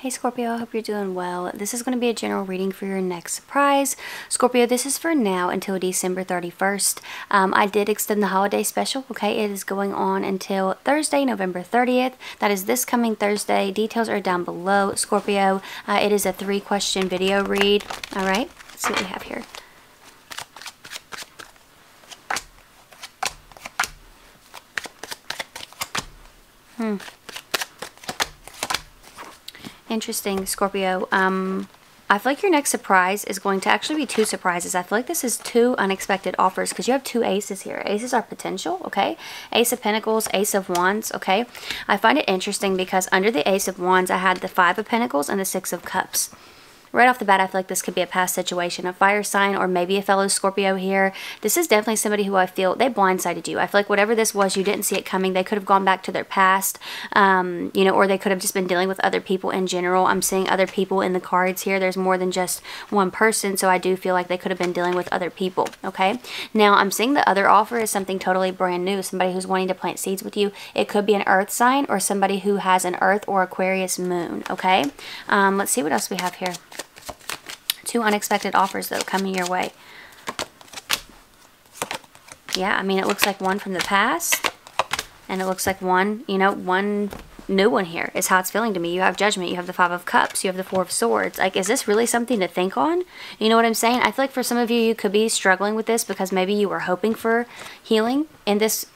Hey Scorpio, I hope you're doing well. This is going to be a general reading for your next surprise. Scorpio, this is for now until December 31st. I did extend the holiday special, okay? It is going on until Thursday, November 30th. That is this coming Thursday. Details are down below, Scorpio. It is a 3-question video read. All right, let's see what we have here. Interesting, Scorpio. I feel like your next surprise is going to actually be 2 surprises. I feel like this is 2 unexpected offers because you have 2 aces here. Aces are potential, okay? Ace of Pentacles, Ace of Wands, okay? I find it interesting because under the Ace of Wands, I had the 5 of Pentacles and the 6 of Cups. Right off the bat, I feel like this could be a past situation, a fire sign, or maybe a fellow Scorpio here. This is definitely somebody who I feel, they blindsided you. I feel like whatever this was, you didn't see it coming. They could have gone back to their past, you know, or they could have just been dealing with other people in general. I'm seeing other people in the cards here. There's more than just one person, so I do feel like they could have been dealing with other people, okay? Now, I'm seeing the other offer is something totally brand new, somebody who's wanting to plant seeds with you. It could be an earth sign or somebody who has an earth or Aquarius moon, okay? Let's see what else we have here. 2 unexpected offers though coming your way. Yeah, I mean, it looks like one from the past and it looks like one, you know, one new one here is how it's feeling to me. You have Judgment, you have the 5 of Cups, you have the 4 of Swords. Like, is this really something to think on? You know what I'm saying? I feel like for some of you, you could be struggling with this because maybe you were hoping for healing in this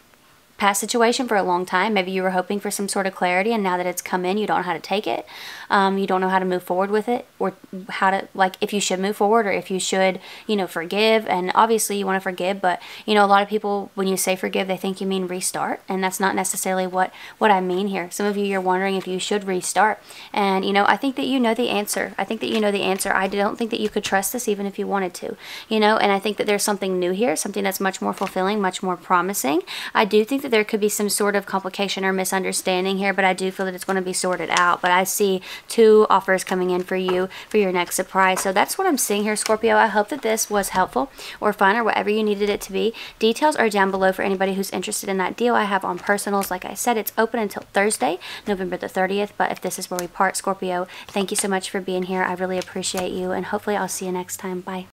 past situation for a long time. Maybe you were hoping for some sort of clarity, and now that it's come in, you don't know how to take it. You don't know how to move forward with it, or how to, like, if you should move forward or if you should, you know, forgive. And obviously you want to forgive, but you know, a lot of people, when you say forgive, they think you mean restart, and that's not necessarily what I mean here. Some of you, you're wondering if you should restart, and you know, I think that you know the answer. I think that you know the answer. I don't think that you could trust this even if you wanted to, you know, and I think that there's something new here, something that's much more fulfilling, much more promising. I do think that there could be some sort of complication or misunderstanding here, but I do feel that it's going to be sorted out. But I see 2 offers coming in for you for your next surprise. So that's what I'm seeing here, Scorpio. I hope that this was helpful or fun or whatever you needed it to be. Details are down below for anybody who's interested in that deal I have on personals. Like I said, it's open until Thursday, November the 30th. But if this is where we part, Scorpio, thank you so much for being here. I really appreciate you, and hopefully I'll see you next time. Bye.